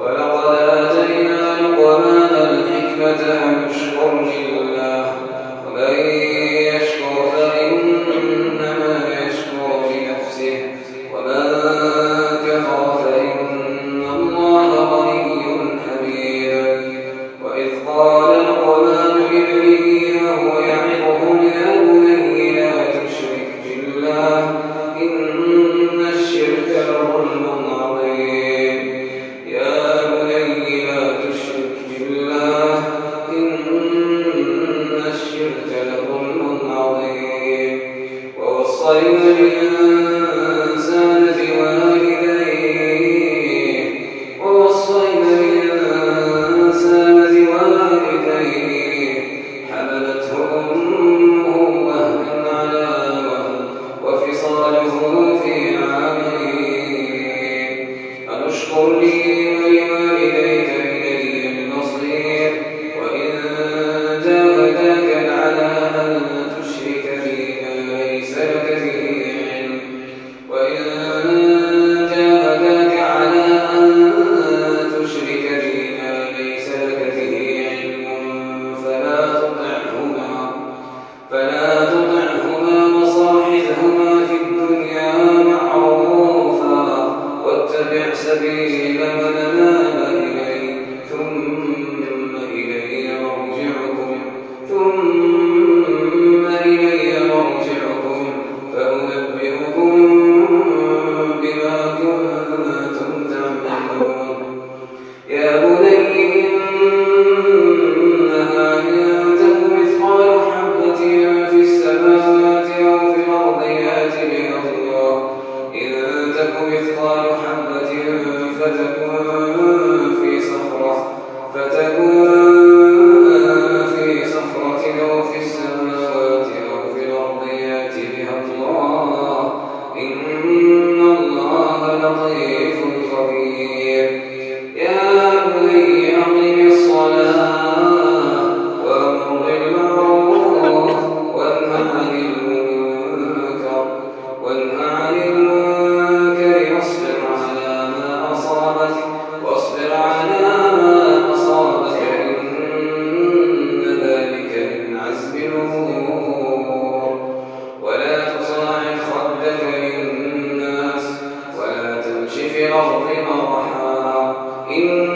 ولقد آتينا لقمان الحكمة أن اشكر لله ومن يشكر فإنما يشكر لنفسه ومن كفر فإن الله غني حميد. وإذ قال لقمان لابنه وهو يعظه يا بني لا تشرك بالله إن الشرك لظلم عظيم. يا بني لا تشرك بالله إن الشرك لظلم عظيم. ووصينا الإنسان بوالديه حملته أمه وهنا على وهن وفصاله في عامين أن اشكر لي ولوالديك إلي المصير. وإن جاهداك على أن تشرك بي ما ليس لك به علم فلا تطعهما وصاحبهما في الدنيا معروفا واتبع سبيل من أناب إلي ثم إلي مرجعكم فأنبئكم بما كنتم تعملون. يا بني إنها إن تك مثقال في السماوات أو في الأرض يأت بها الله إن تك مثقال حبة فتكن في صخرة أو في السماوات أو في الأرض يأت بها الله إن الله لطيف خبير. يا بني أقم الصلاة وأمر بالمعروف وانهى عن المنكر واصبر على ما أصابك إن ذلك من عزم الأمور. ولا تصاعد خدك للناس ولا تمش في الأرض مرحا